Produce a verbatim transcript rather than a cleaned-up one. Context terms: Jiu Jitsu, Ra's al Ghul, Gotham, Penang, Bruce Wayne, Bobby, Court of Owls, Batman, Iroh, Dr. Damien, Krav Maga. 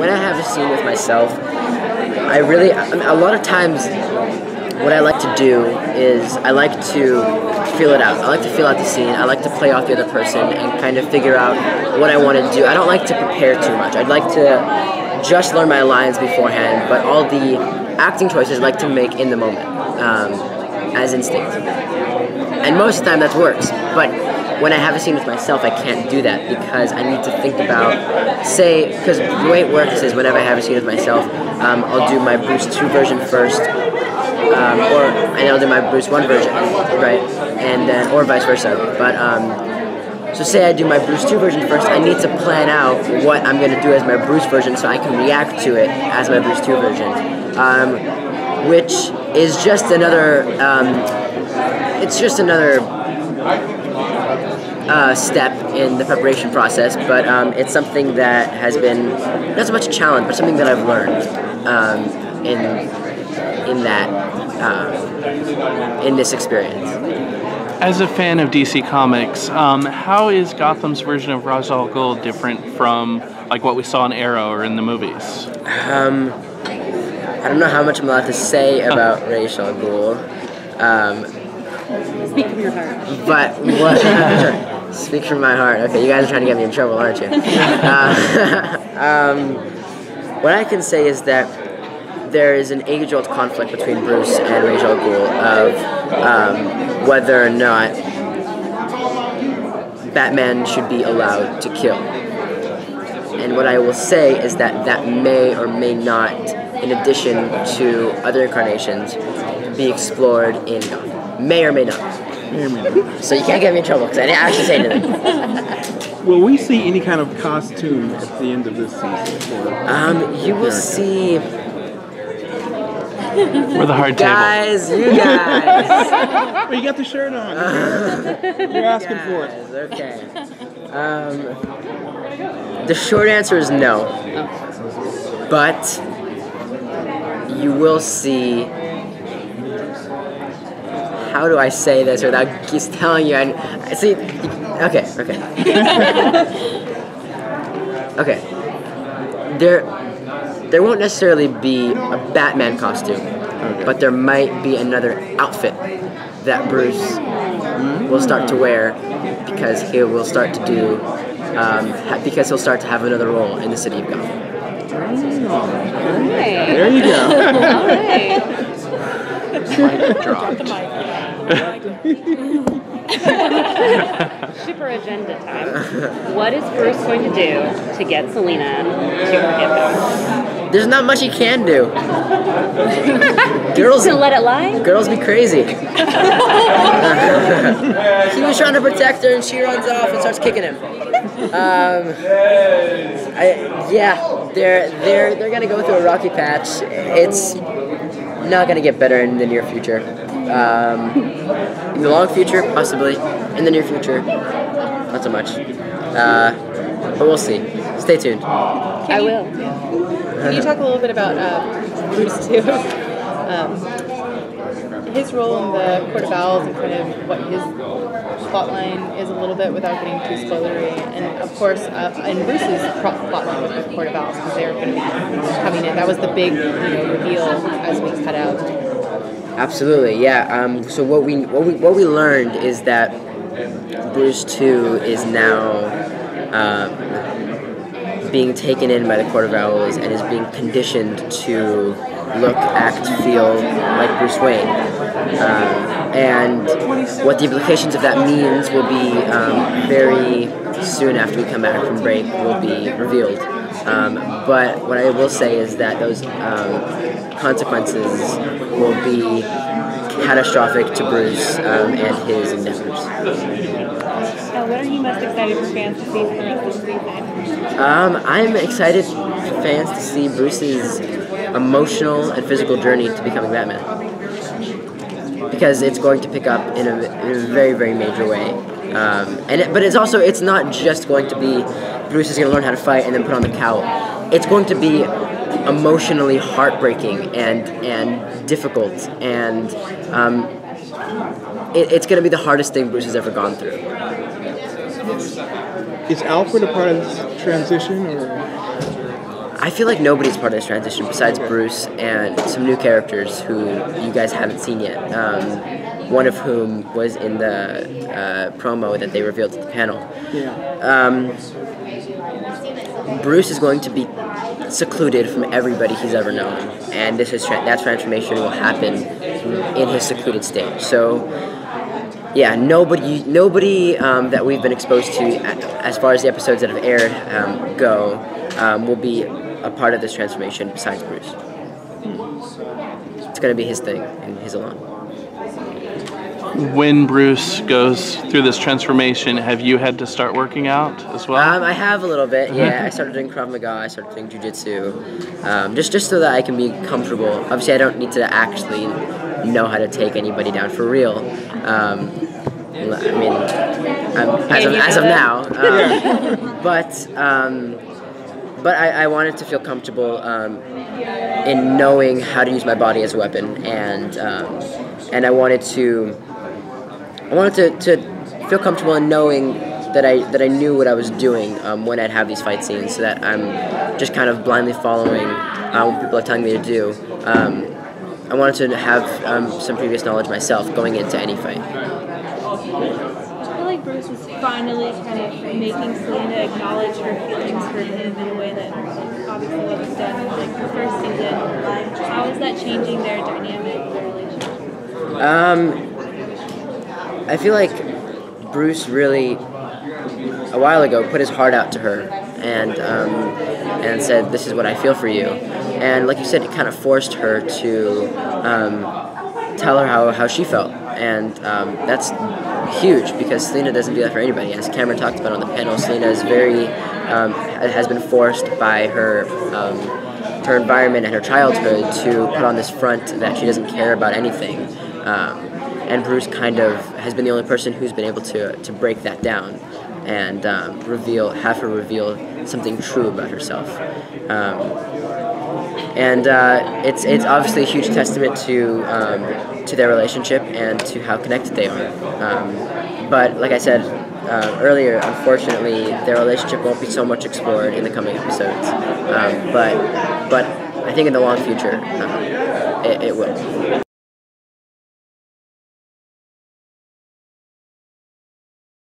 when I have a scene with myself, I really, I mean, a lot of times what I like to do is I like to feel it out. I like to feel out the scene. I like to play off the other person and kind of figure out what I want to do. I don't like to prepare too much. I'd like to just learn my lines beforehand, but all the acting choices I like to make in the moment, um, as instinct. And most of the time that works, but when I have a scene with myself, I can't do that because I need to think about, say, because the way it works is whenever I have a scene with myself, um, I'll do my Bruce two version first, um, or and I'll do my Bruce one version, right? And then, or vice versa. But um, so say I do my Bruce two version first, I need to plan out what I'm going to do as my Bruce version so I can react to it as my Bruce two version, um, which is just another, um, it's just another Uh, step in the preparation process, but um, it's something that has been not so much a challenge, but something that I've learned um, in in that um, in this experience. As a fan of D C Comics, um, how is Gotham's version of Ra's al Ghul different from like what we saw in Arrow or in the movies? Um, I don't know how much I'm allowed to say about oh. Ra's al Ghul. Um, Speak from your heart. But what? Speak from my heart. Okay, you guys are trying to get me in trouble, aren't you? Uh, um, what I can say is that there is an age-old conflict between Bruce and Ra's al Ghul of um, whether or not Batman should be allowed to kill. And what I will say is that that may or may not, in addition to other incarnations, be explored in Gotham. May or may not. So you can't get me in trouble because I didn't actually say anything. Will we see any kind of costume at the end of this season? Um, you will see. We're the hard guys, table. Guys, you guys. Well, you got the shirt on. Uh, You're asking guys, for it. Okay. Um, the short answer is no. But you will see. How do I say this without just telling you? I, I see. Okay, okay, okay. There, there won't necessarily be a Batman costume, okay. But there might be another outfit that Bruce will start to wear because he will start to do, um, because he'll start to have another role in the city of Gotham. All right. There you go. All right. Mic dropped. Super agenda time. What is Bruce going to do to get Selena to forgive him? There's not much he can do. Girls to let it lie. Girls be crazy. He was trying to protect her, and she runs off and starts kicking him. Um, I, yeah, they're they're they're gonna go through a rocky patch. It's not going to get better in the near future. Um, in the long future, possibly. In the near future, not so much. Uh, but we'll see. Stay tuned. Can I you, will. Can you talk a little bit about uh, Bruce too? Um, his role in the Court of Owls and kind of what his plotline is a little bit without getting too spoilery. And of course, uh, and Bruce's plotline with the Court of Owls because they were going to be coming in. That was the big, you know, reveal as we cut out. Absolutely, yeah. Um, so what we what we what we learned is that Bruce two is now um, being taken in by the Court of Owls and is being conditioned to look, act, feel like Bruce Wayne. Um, and what the implications of that means will be um, very soon after we come back from break will be revealed. Um, but what I will say is that those um, consequences will be catastrophic to Bruce um, and his endeavors. So what are you most excited for fans to see for the rest of the season? Um, I'm excited for fans to see Bruce's emotional and physical journey to becoming Batman. Because it's going to pick up in a, in a very, very major way. Um, and it, but it's also, it's not just going to be, Bruce is going to learn how to fight and then put on the cowl. It's going to be emotionally heartbreaking and, and difficult. And um, it, it's going to be the hardest thing Bruce has ever gone through. Is Alfred a part of this transition? Or? I feel like nobody's part of this transition besides Bruce and some new characters who you guys haven't seen yet. Um, one of whom was in the uh, promo that they revealed at the panel. Yeah. Um, Bruce is going to be secluded from everybody he's ever known, and this is tra that transformation will happen in his secluded state. So, yeah, nobody, nobody um, that we've been exposed to, as far as the episodes that have aired um, go, um, will be a part of this transformation besides Bruce. It's going to be his thing and his alone. When Bruce goes through this transformation, have you had to start working out as well? Um, I have a little bit, yeah. I started doing Krav Maga, I started doing Jiu Jitsu, um, just, just so that I can be comfortable. Obviously, I don't need to actually know how to take anybody down for real. Um, I mean, I'm, as, of, as of now. Um, but um, but I, I wanted to feel comfortable um, in knowing how to use my body as a weapon, and, um, and I wanted to... I wanted to, to feel comfortable in knowing that I that I knew what I was doing um, when I'd have these fight scenes, so that I'm just kind of blindly following uh, what people are telling me to do. Um, I wanted to have um, some previous knowledge myself going into any fight. I feel like Bruce was finally kind of making Selena acknowledge her feelings for him in a way that obviously wasn't done like the first season. Like, how is that changing their dynamic, their relationship? Um. I feel like Bruce really, a while ago, put his heart out to her and um, and said, "This is what I feel for you." And like you said, it kind of forced her to um, tell her how, how she felt. And um, that's huge, because Selena doesn't do that for anybody. As Cameron talked about on the panel, Selena is very, um, has been forced by her, um, her environment and her childhood to put on this front that she doesn't care about anything. Um, And Bruce kind of has been the only person who's been able to to break that down and um, reveal, have her reveal something true about herself. Um, and uh, it's it's obviously a huge testament to um, to their relationship and to how connected they are. Um, but like I said uh, earlier, unfortunately, their relationship won't be so much explored in the coming episodes. Um, but but I think in the long future, um, it, it will.